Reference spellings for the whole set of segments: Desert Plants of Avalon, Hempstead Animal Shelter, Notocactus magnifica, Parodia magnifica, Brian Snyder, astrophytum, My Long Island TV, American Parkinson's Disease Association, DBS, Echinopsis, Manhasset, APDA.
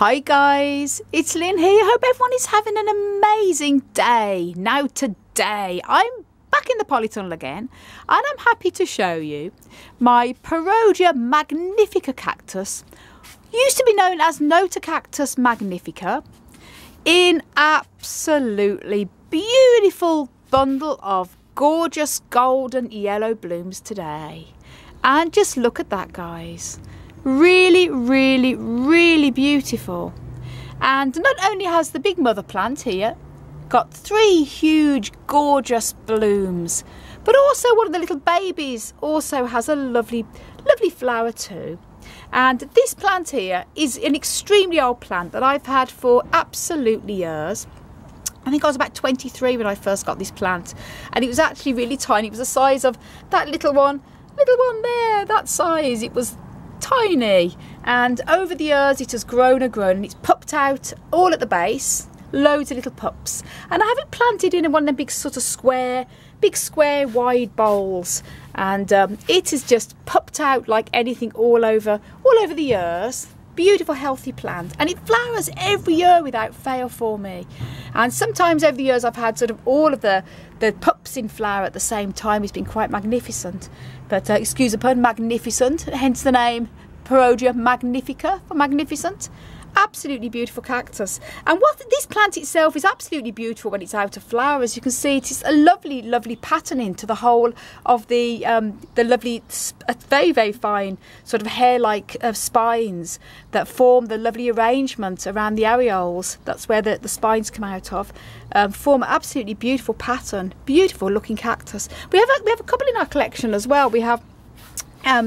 Hi guys, it's Lynn here. Hope everyone is having an amazing day. Now today I'm back in the polytunnel again and I'm happy to show you my Parodia magnifica cactus, used to be known as Notocactus magnifica, in absolutely beautiful bundle of gorgeous golden yellow blooms today. And just look at that, guys. Really beautiful. And not only has the big mother plant here got three huge gorgeous blooms, but also one of the little babies also has a lovely flower too. And this plant here is an extremely old plant that I've had for absolutely years. I think I was about 23 when I first got this plant, and it was actually really tiny. It was the size of that little one there, that size. It was tiny, and over the years it has grown and grown, and it's popped out all at the base, loads of little pups. And I have it planted in one of them big sort of square wide bowls, and it has just popped out like anything all over the years. Beautiful healthy plant, and it flowers every year without fail for me. And sometimes over the years I've had sort of all of the pups in flower at the same time. It's been quite magnificent, but excuse the pun, magnificent, hence the name Parodia magnifica for magnificent. Absolutely beautiful cactus. And what this plant itself is absolutely beautiful when it's out of flower. As you can see, it's a lovely patterning to the whole of the lovely, very fine sort of hair-like spines that form the lovely arrangement around the areoles. That's where the spines come out of. Form an absolutely beautiful pattern. Beautiful looking cactus. We have a couple in our collection as well. We have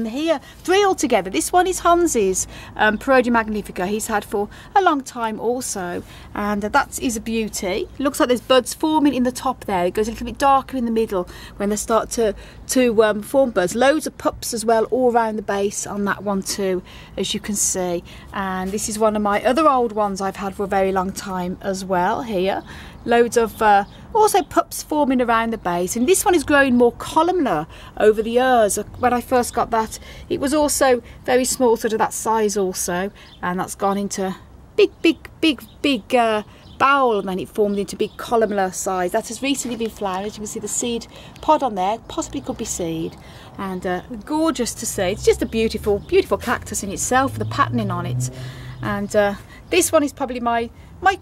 here three altogether. This one is Hans's Parodia magnifica. He's had for a long time also, and that is a beauty. Looks like there's buds forming in the top there. It goes a little bit darker in the middle when they start to form buds. Loads of pups as well all around the base on that one too, as you can see. And this is one of my other old ones I've had for a very long time as well here. Loads of also pups forming around the base, and this one is growing more columnar over the years. When I first got that, it was also very small, sort of that size also, and that's gone into big bowl, and then it formed into big columnar size. That has recently been flowered. You can see the seed pod on there, possibly could be seed. And gorgeous to see. It's just a beautiful cactus in itself, with the patterning on it. And this one is probably my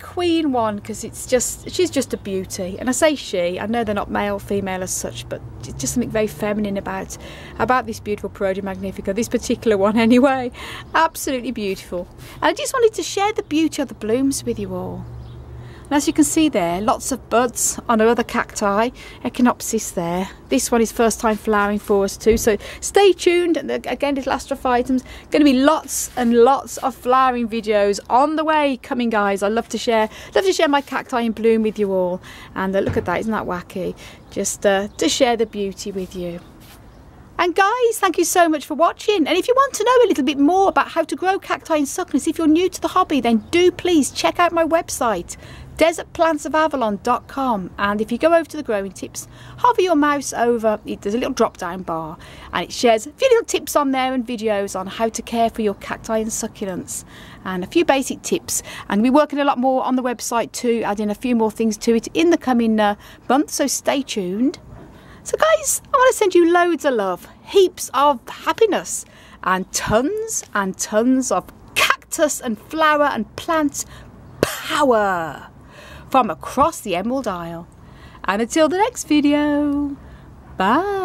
queen one, because she's just a beauty. And I say she, I know they're not male female as such, but it's just something very feminine about this beautiful Parodia magnifica, this particular one anyway. Absolutely beautiful. And I just wanted to share the beauty of the blooms with you all. And as you can see there, lots of buds on our other cacti, Echinopsis there. This one is first time flowering for us too, so stay tuned. And again, little astrophytums, going to be lots of flowering videos on the way coming, guys. I love to share my cacti in bloom with you all. And look at that, isn't that wacky? Just to share the beauty with you. And guys, thank you so much for watching. And if you want to know a little bit more about how to grow cacti and succulents, if you're new to the hobby, then do please check out my website, desertplantsofavalon.com. And if you go over to the growing tips, hover your mouse over, there's a little drop down bar, and it shares a few little tips on there and videos on how to care for your cacti and succulents, and a few basic tips. And we're working a lot more on the website too, adding a few more things to it in the coming month, so stay tuned. So guys, I want to send you loads of love, heaps of happiness, and tons of cactus and flower and plant power from across the Emerald Isle. And until the next video, bye.